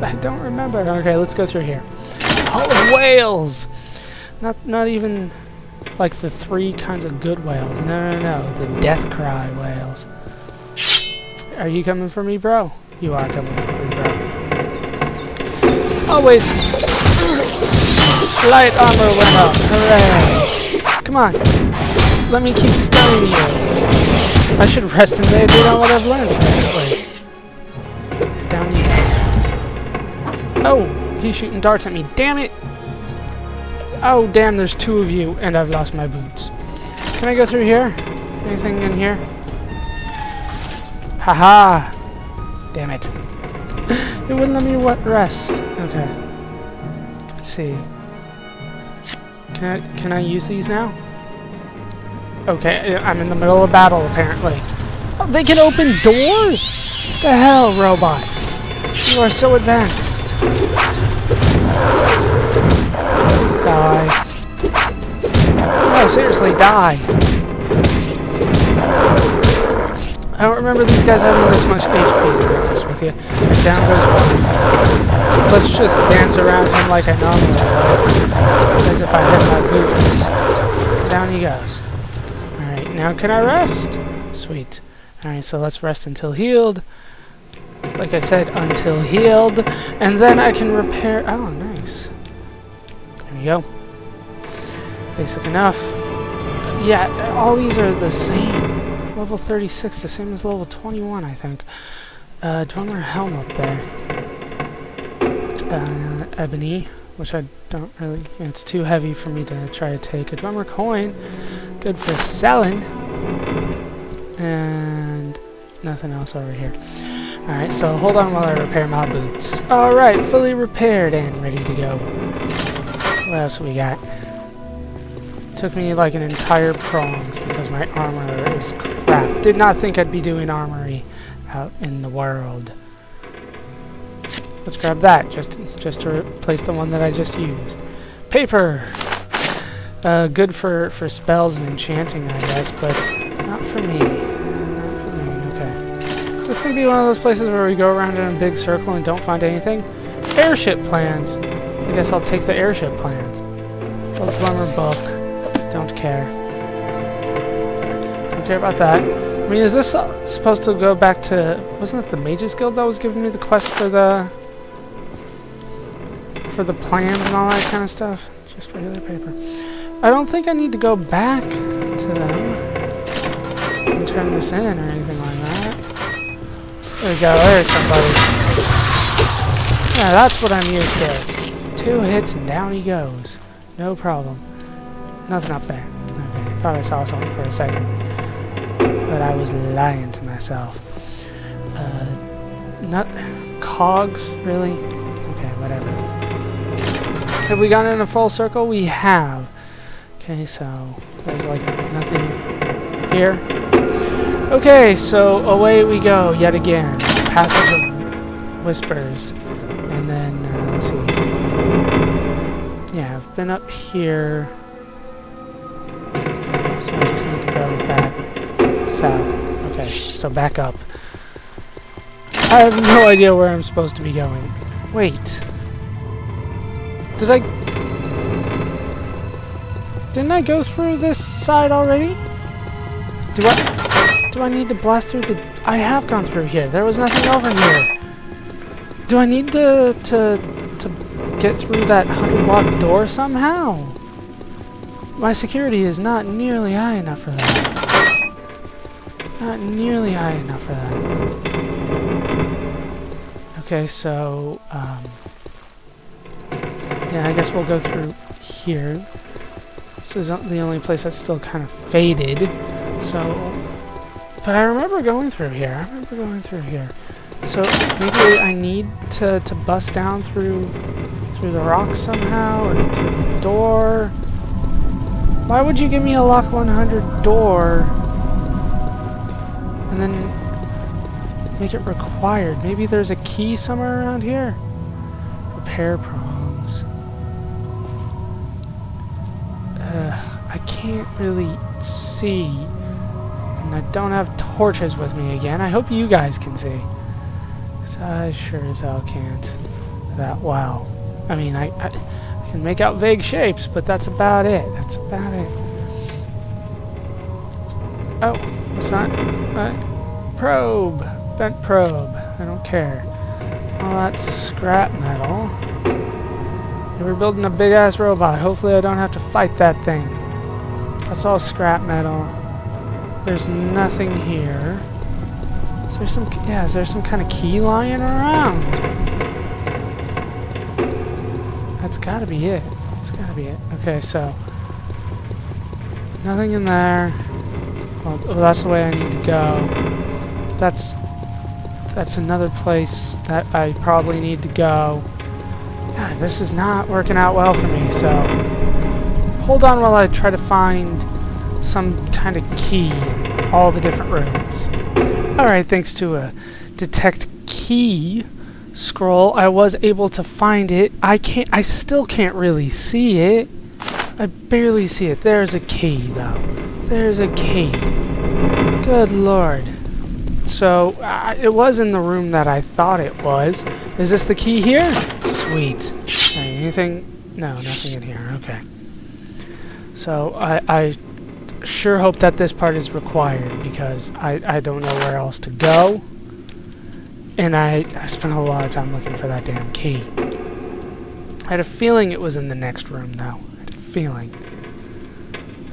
because I don't remember. Okay, let's go through here. Hull of whales! Not even like the three kinds of good whales. No. The death cry whales. Are you coming for me, bro? You are coming for me, bro. Always. Light armor went up. Hooray. Come on. Let me keep stunning you. I should rest and meditate on what I've learned, apparently. Down you go. Oh, he's shooting darts at me. Damn it. Oh, damn, there's two of you, and I've lost my boots. Can I go through here? Anything in here? Haha! Damn it. It wouldn't let me rest. Okay. Let's see. Can I use these now? Okay, I'm in the middle of battle, apparently. Oh, they can open doors?! The hell, robots! You are so advanced! Die. No, seriously, die! I don't remember these guys having this much HP, to be honest with you. And down goes one. Let's just dance around him like I normally, as if I had my boots. Down he goes. Alright, now can I rest? Sweet. Alright, so let's rest until healed. Like I said, until healed. And then I can repair... Oh, nice. There we go. Basic enough. Yeah, all these are the same. Level 36, the same as level 21, I think. Dwemer helm up there. Ebony, which I don't really... It's too heavy for me to try to take. A Dwemer coin, good for selling. And nothing else over here. Alright, so hold on while I repair my boots. Alright, fully repaired and ready to go. What else we got? Took me like an entire prongs because my armor is crap. Did not think I'd be doing armory out in the world. Let's grab that just to replace the one that I just used. Paper! Good for spells and enchanting, I guess, but not for me. Not for me, okay. So it's going to be one of those places where we go around in a big circle and don't find anything. Airship plans! I guess I'll take the airship plans. Old Dwemer book. Don't care. Don't care about that. I mean, is this supposed to go back to... Wasn't it the Mages Guild that was giving me the quest for the... for the plans and all that kind of stuff? Just regular paper. I don't think I need to go back to them and turn this in or anything like that. There we go. There's somebody. Yeah, that's what I'm used to. 2 hits and down he goes. No problem. Nothing up there. Okay, I thought I saw something for a second. But I was lying to myself. Not... cogs? Really? Okay, whatever. Have we gone in a full circle? We have. Okay, so... there's like nothing here. Okay, so away we go yet again. Passage of Whispers. And then, let's see. Yeah, I've been up here... so I just need to go back south. Okay, so back up. I have no idea where I'm supposed to be going. Wait. Didn't I go through this side already? Do I need to blast through the... I have gone through here. There was nothing over here. Do I need to get through that 100-lock door somehow? My security is not nearly high enough for that. Not nearly high enough for that. Okay, so... yeah, I guess we'll go through here. This is the only place that's still kind of faded. So... but I remember going through here. I remember going through here. So maybe I need to bust down through the rocks somehow, or through the door... Why would you give me a lock 100 door and then make it required? Maybe there's a key somewhere around here? Repair prongs. I can't really see. And I don't have torches with me again. I hope you guys can see. Because I sure as hell can't. that. Wow. I mean, I can make out vague shapes, but that's about it. That's about it. Oh, it's not... probe. Bent probe. I don't care. All that scrap metal. We're building a big-ass robot. Hopefully I don't have to fight that thing. That's all scrap metal. There's nothing here. Is there some... yeah, is there some kind of key lying around? That's gotta be it. That's gotta be it. Okay, so... nothing in there. Well, that's the way I need to go. That's another place that I probably need to go. God, this is not working out well for me, so... hold on while I try to find some kind of key in all the different rooms. Alright, thanks to a detect key scroll, I was able to find it. I still can't really see it. I barely see it. There's a key, though. There's a key. Good lord. So, it was in the room that I thought it was. Is this the key here? Sweet. Anything? No, nothing in here. Okay. So, I sure hope that this part is required, because I don't know where else to go. And I spent a lot of time looking for that damn key. I had a feeling it was in the next room, though. I had a feeling.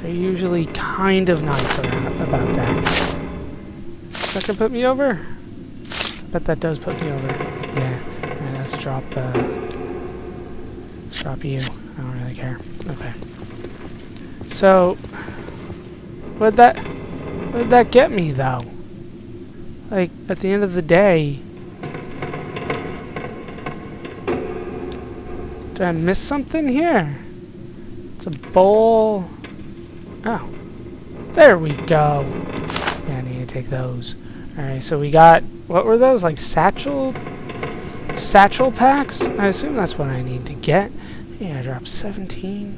They're usually kind of nice about that. Is that gonna put me over? I bet that does put me over. Yeah. Alright, let's drop you. I don't really care. Okay. So where'd that get me though? Like at the end of the day. Did I miss something here? It's a bowl. Oh. There we go. Yeah, I need to take those. Alright, so we got... what were those? Like satchel... satchel packs? I assume that's what I need to get. Yeah, I dropped 17.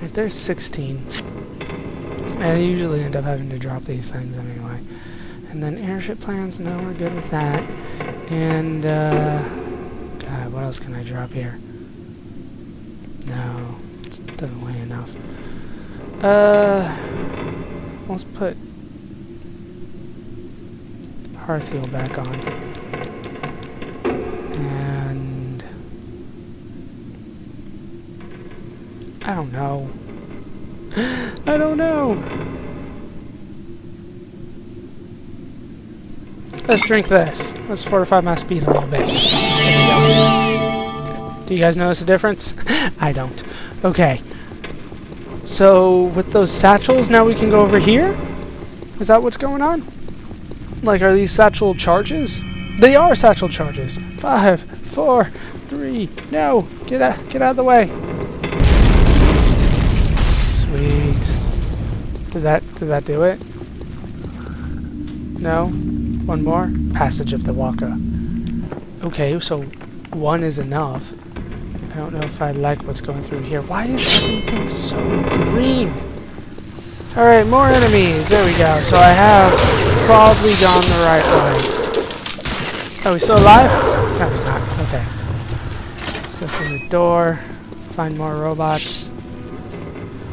Right, there's 16. I usually end up having to drop these things anyway. And then airship plans. No, we're good with that. And, God, what else can I drop here? No. It doesn't weigh enough. Let's put hearth heel back on. And I don't know. I don't know. Let's drink this. Let's fortify my speed a little bit. Do you guys notice a difference? I don't. Okay. So, with those satchels, now we can go over here? Is that what's going on? Like, are these satchel charges? They are satchel charges. 5, 4, 3... no! Get out of the way! Sweet. Did that do it? No? One more? Passage of the Waka. Okay, so one is enough. I don't know if I like what's going through here. Why is everything so green? Alright, more enemies. There we go. So I have probably gone the right way. Are we still alive? No, we're not. Okay. Let's go through the door. Find more robots.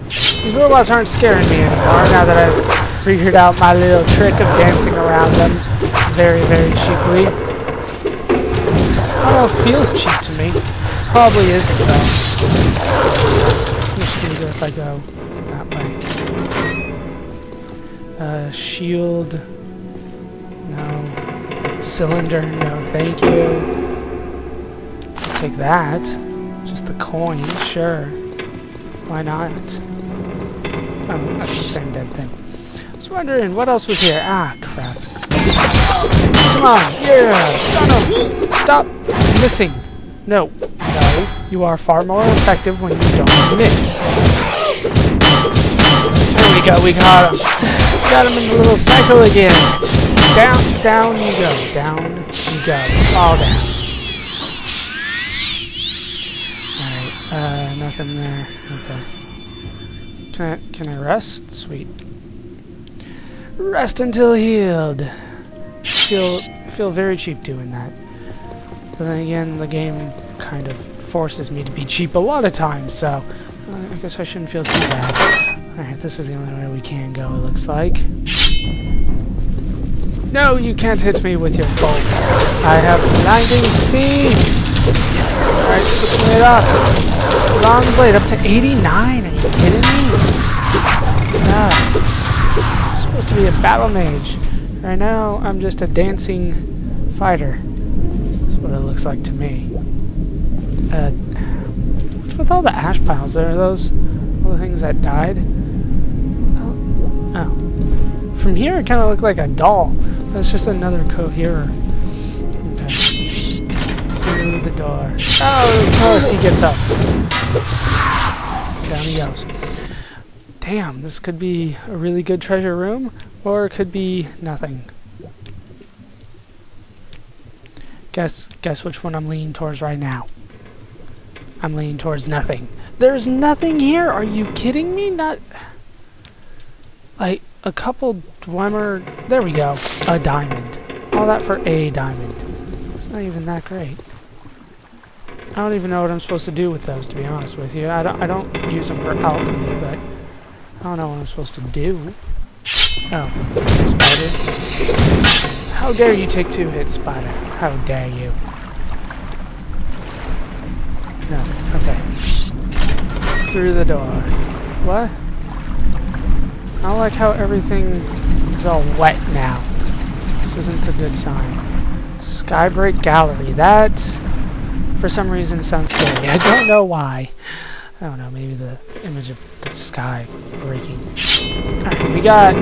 These robots aren't scaring me anymore now that I've figured out my little trick of dancing around them very, very cheaply. I don't know if it feels cheap to me. Probably isn't though. Much smoother if I go that way. Shield. No. Cylinder. No, thank you. I'll take that. Just the coin, sure. Why not? Oh, that's the same dead thing. I was wondering what else was here. Ah, crap. Come on, yeah, stun him. Stop missing. No. No, you are far more effective when you don't miss. There we go, we got him. We got him in the little cycle again. Down you go. Down you go. Fall down. Alright, nothing there. Okay. Can I rest? Sweet. Rest until healed. Feel very cheap doing that. But then again, the game kind of forces me to be cheap a lot of times, so I guess I shouldn't feel too bad. Alright, this is the only way we can go, it looks like. No, you can't hit me with your bolts. I have blinding speed! Alright, switching it up. Long blade, up to 89, are you kidding me? Ah, I'm supposed to be a battle mage. Right now, I'm just a dancing fighter. That's what it looks like to me. What's with all the ash piles there? Are those all the things that died? Oh. From here, it kind of looked like a doll. That's just another coherer. Okay. Move the door. Oh, of course he gets up. Down he goes. Damn, this could be a really good treasure room, or it could be nothing. Guess which one I'm leaning towards right now. I'm leaning towards nothing. There's nothing here! Are you kidding me? Not... like, a couple Dwemer... There we go. A diamond. All that for a diamond. It's not even that great. I don't even know what I'm supposed to do with those, to be honest with you. I don't use them for alchemy, but... I don't know what I'm supposed to do. Oh, spider. How dare you take two hits, spider. How dare you. No, okay. Through the door. What? I don't like how everything is all wet now. This isn't a good sign. Skybreak Gallery. That, for some reason, sounds scary. I don't know why. I don't know, maybe the image of the sky breaking. Alright, we got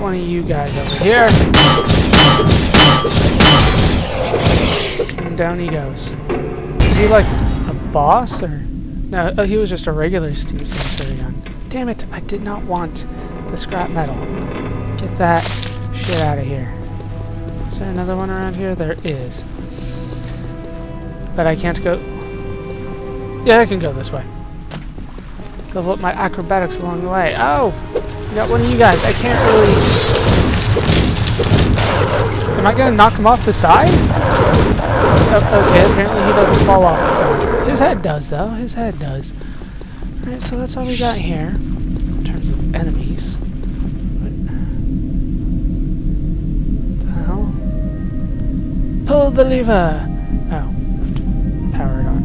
one of you guys over here. And down he goes. Is he like a boss or no? Oh, he was just a regular steam sensor gun. Damn it, I did not want the scrap metal. Get that shit out of here. Is there another one around here? There is. But I can't go. Yeah, I can go this way. Level up my acrobatics along the way. Oh! I got one of you guys. I can't really... Am I gonna knock him off the side? Oh, okay, apparently he doesn't fall off the side. His head does, though. His head does. Alright, so that's all we got here. In terms of enemies. What the hell? Pull the lever! Oh. Power it on.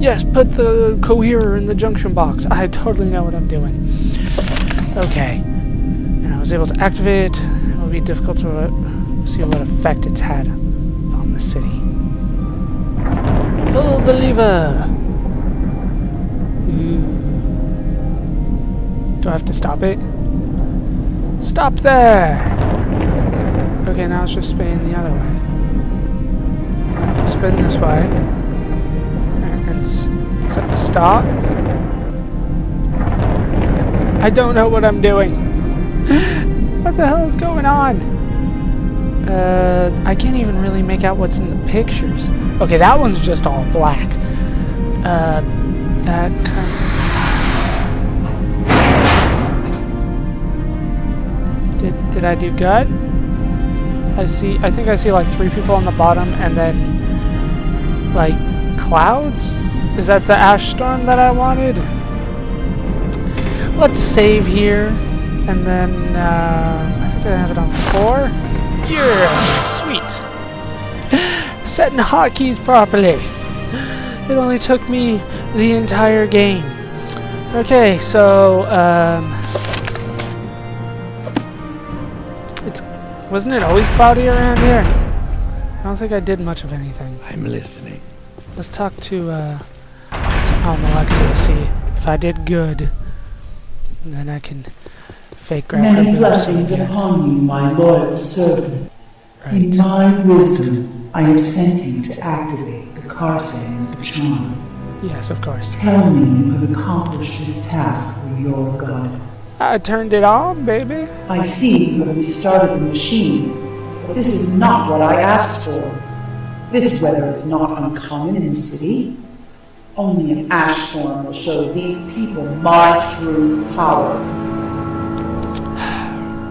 Yes, put the coherer in the junction box. I totally know what I'm doing. Okay. And I was able to activate it. It will be difficult to see what effect it's had on the city. Pull the lever! Ooh. Do I have to stop it? Stop there! Okay, now it's just spinning the other way. Spin this way. Stop. I don't know what I'm doing. What the hell is going on? I can't even really make out what's in the pictures. Okay, that one's just all black. That kind of... Did I do good? I think I see like three people on the bottom and then like clouds? Is that the ash storm that I wanted? Let's save here, and then I think I have it on 4. Yeah, sweet. Setting hotkeys properly. It only took me the entire game. Okay, so wasn't it always cloudy around here? I don't think I did much of anything. I'm listening. Let's talk to Almalexia, see if I did good. And then I can fake grab her. Many blessings upon you, my loyal servant. Right. In my wisdom, I have sent you to activate the Karstanz-Bcharn. Yes, of course. Tell me you have accomplished this task with your goddess. I turned it on, baby. I see you have restarted the machine, but this is not what I asked for. This weather is not uncommon in the city. Only an ash storm will show these people my true power.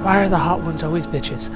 Why are the hot ones always bitches?